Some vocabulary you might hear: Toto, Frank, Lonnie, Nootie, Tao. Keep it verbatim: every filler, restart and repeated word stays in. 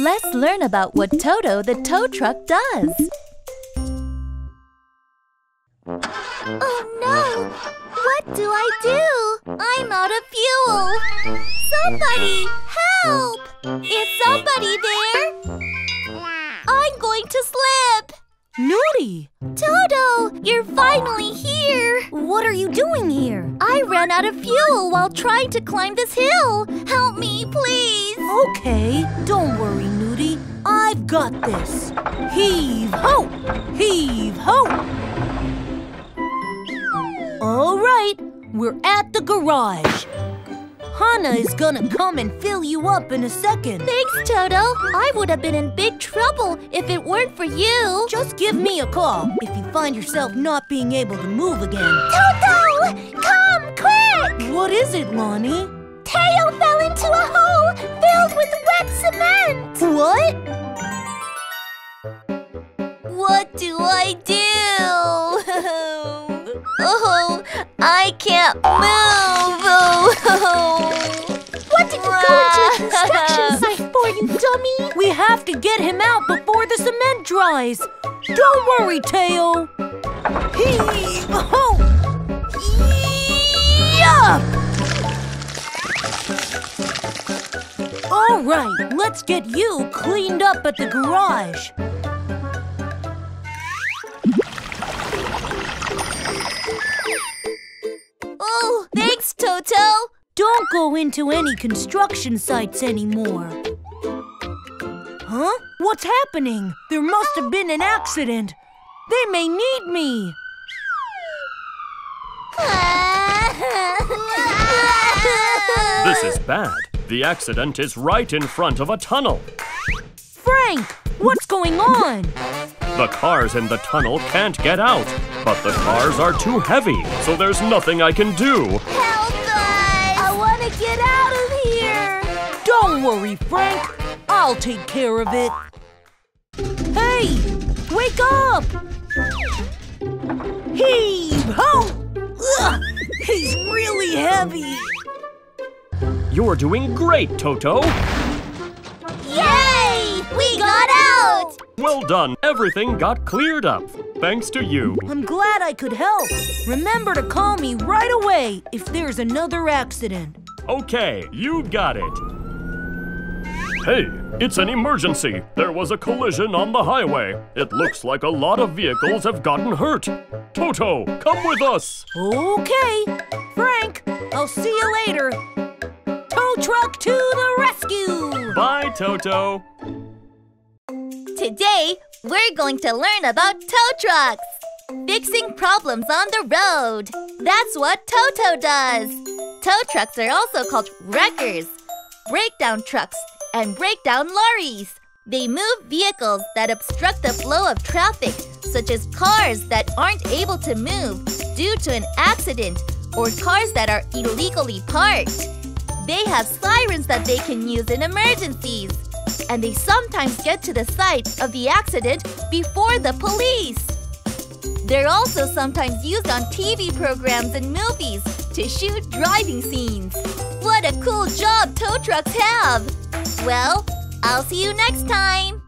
Let's learn about what Toto the tow truck does. Oh no! What do I do? I'm out of fuel! Somebody, help! Is somebody there? I'm going to slip! Nootie! Toto! You're finally here! What are you doing here? I ran out of fuel while trying to climb this hill! Help me, please! Okay, don't worry, Nootie. I've got this! Heave-ho! Heave-ho! All right, we're at the garage. Hana is gonna come and fill you up in a second. Thanks, Toto. I would have been in big trouble if it weren't for you. Just give me a call if you find yourself not being able to move again. Toto! Come, quick! What is it, Lonnie? Tao fell into a hole filled with wet cement. What? What do I do? Oh, I can't move. Oh. What did you go into a construction site for, you dummy? We have to get him out before the cement dries. Don't worry, Tao. Heave ho! Yup! All right, let's get you cleaned up at the garage. Oh, thanks, Toto! Don't go into any construction sites anymore. Huh? What's happening? There must have been an accident. They may need me. This is bad. The accident is right in front of a tunnel. Frank, what's going on? The cars in the tunnel can't get out, but the cars are too heavy, so there's nothing I can do. Help us! I want to get out of here! Don't worry, Frank. I'll take care of it. Hey! Wake up! Heave-ho! Ugh, he's really heavy. You're doing great, Toto. Yay! We got out! Well done. Everything got cleared up. Thanks to you. I'm glad I could help. Remember to call me right away if there's another accident. Okay, you got it. Hey, it's an emergency. There was a collision on the highway. It looks like a lot of vehicles have gotten hurt. Toto, come with us. Okay. Frank, I'll see you later. Tow truck to the rescue. Bye, Toto. Today, we're going to learn about tow trucks. Fixing problems on the road. That's what Toto does. Tow trucks are also called wreckers, breakdown trucks, and breakdown lorries. They move vehicles that obstruct the flow of traffic, such as cars that aren't able to move due to an accident or cars that are illegally parked. They have sirens that they can use in emergencies. And they sometimes get to the site of the accident before the police. They're also sometimes used on T V programs and movies to shoot driving scenes. What a cool job tow trucks have! Well, I'll see you next time!